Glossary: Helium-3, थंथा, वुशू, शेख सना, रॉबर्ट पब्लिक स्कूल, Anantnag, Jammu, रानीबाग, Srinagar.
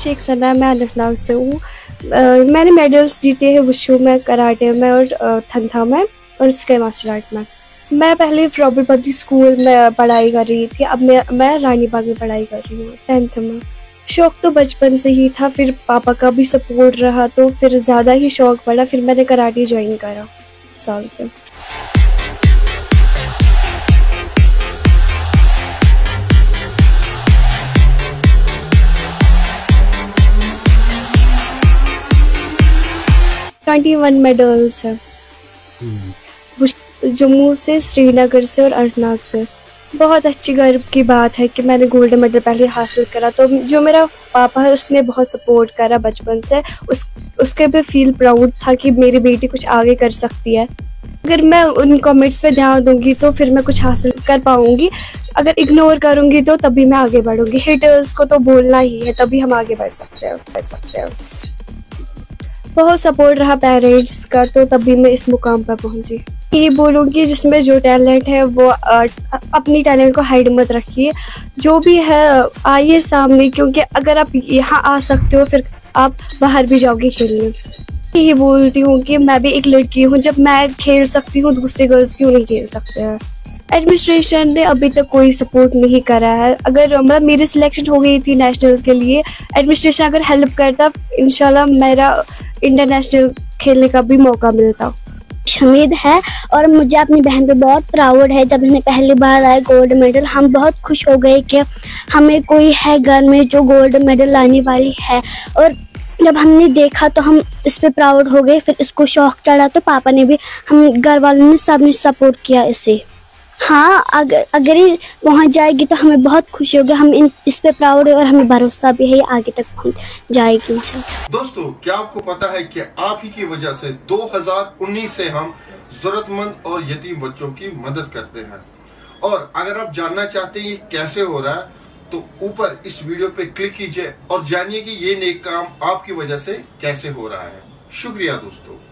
शेख सना, मैं अनंतनाग से हूँ। मैंने मेडल्स जीते हैं वुशू में, कराटे में और थंथा में और स्काई मार्शल आर्ट में। मैं पहले रॉबर्ट पब्लिक स्कूल में पढ़ाई कर रही थी, अब मैं रानीबाग में पढ़ाई कर रही हूँ 10th में। शौक़ तो बचपन से ही था, फिर पापा का भी सपोर्ट रहा तो फिर ज़्यादा ही शौक़ बढ़ा, फिर मैंने कराटे ज्वाइन करा साल से। मेडल्स है जम्मू से, श्रीनगर से और अनंतनाग से। बहुत अच्छी गर्व की बात है कि मैंने गोल्ड मेडल पहले हासिल करा, तो जो मेरा पापा है उसने बहुत सपोर्ट करा बचपन से। उसके भी फील प्राउड था कि मेरी बेटी कुछ आगे कर सकती है। अगर मैं उन कमेंट्स पे ध्यान दूंगी तो फिर मैं कुछ हासिल कर पाऊंगी, अगर इग्नोर करूंगी तो तभी मैं आगे बढ़ूंगी। हेटर्स को तो बोलना ही है, तभी हम आगे बढ़ सकते हैं। बहुत सपोर्ट रहा पेरेंट्स का, तो तभी मैं इस मुकाम पर पहुंची। यही बोलूँगी जिसमें जो टैलेंट है वो अपनी टैलेंट को हाइड मत रखिए, जो भी है आइए सामने, क्योंकि अगर आप यहाँ आ सकते हो फिर आप बाहर भी जाओगे खेलने। यही बोलती हूँ कि मैं भी एक लड़की हूँ, जब मैं खेल सकती हूँ दूसरे गर्ल्स क्यों नहीं खेल सकते हैं। एडमिनिस्ट्रेशन ने अभी तक कोई सपोर्ट नहीं करा है। अगर मतलब मेरी सिलेक्शन हो गई थी नेशनल के लिए, एडमिनिस्ट्रेशन अगर हेल्प करता इंशाल्लाह मेरा इंटरनेशनल खेलने का भी मौका मिलता। उम्मीद है और मुझे अपनी बहन पे बहुत प्राउड है। जब हमने पहली बार आया गोल्ड मेडल, हम बहुत खुश हो गए कि हमें कोई है घर में जो गोल्ड मेडल लाने वाली है। और जब हमने देखा तो हम इस पे प्राउड हो गए, फिर इसको शौक चढ़ा तो पापा ने भी, हम घर वालों ने सबने सपोर्ट किया इसे। हाँ, अगर ये वहाँ जाएगी तो हमें बहुत खुशी होगी, हम इस पे प्राउड है और हमें भरोसा भी है आगे तक पहुँच जाएगी। दोस्तों, क्या आपको पता है कि आप ही की वजह से 2019 से हम जरूरतमंद और यतीम बच्चों की मदद करते हैं। और अगर आप जानना चाहते हैं ये कैसे हो रहा है तो ऊपर इस वीडियो पे क्लिक कीजिए और जानिए कि ये नेक काम आपकी वजह से कैसे हो रहा है। शुक्रिया दोस्तों।